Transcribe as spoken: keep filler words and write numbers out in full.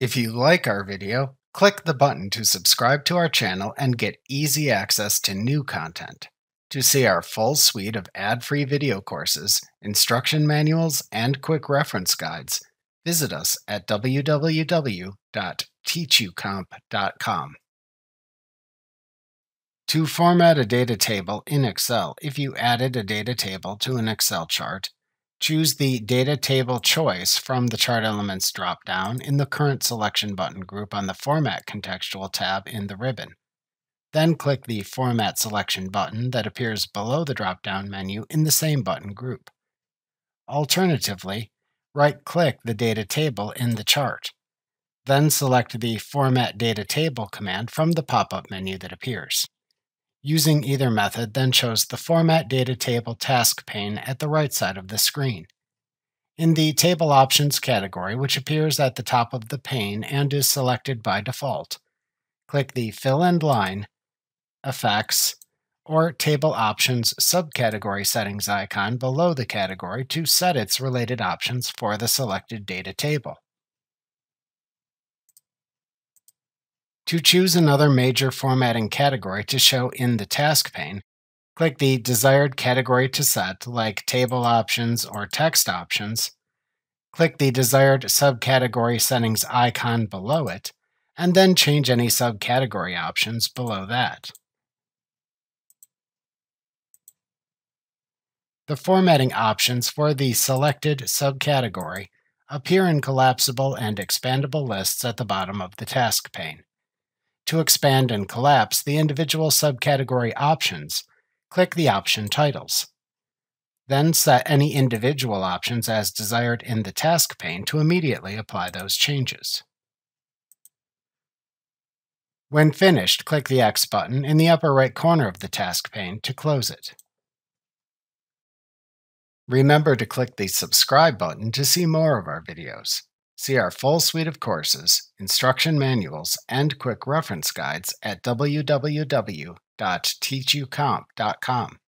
If you like our video, click the button to subscribe to our channel and get easy access to new content. To see our full suite of ad-free video courses, instruction manuals, and quick reference guides, visit us at w w w dot teach u comp dot com. To format a data table in Excel, if you added a data table to an Excel chart, choose the Data Table Choice from the Chart Elements drop-down in the Current Selection button group on the Format Contextual tab in the ribbon. Then click the Format Selection button that appears below the drop-down menu in the same button group. Alternatively, right-click the data table in the chart. Then select the Format Data Table command from the pop-up menu that appears. Using either method then shows the Format Data Table task pane at the right side of the screen. In the Table Options category, which appears at the top of the pane and is selected by default, click the Fill and Line, Effects, or Table Options Subcategory Settings icon below the category to set its related options for the selected data table. To choose another major formatting category to show in the task pane, click the desired category to set, like Table Options or Text Options, click the desired subcategory settings icon below it, and then change any subcategory options below that. The formatting options for the selected subcategory appear in collapsible and expandable lists at the bottom of the task pane. To expand and collapse the individual subcategory options, click the option titles. Then set any individual options as desired in the task pane to immediately apply those changes. When finished, click the X button in the upper right corner of the task pane to close it. Remember to click the subscribe button to see more of our videos. See our full suite of courses, instruction manuals, and quick reference guides at w w w dot teach u comp dot com.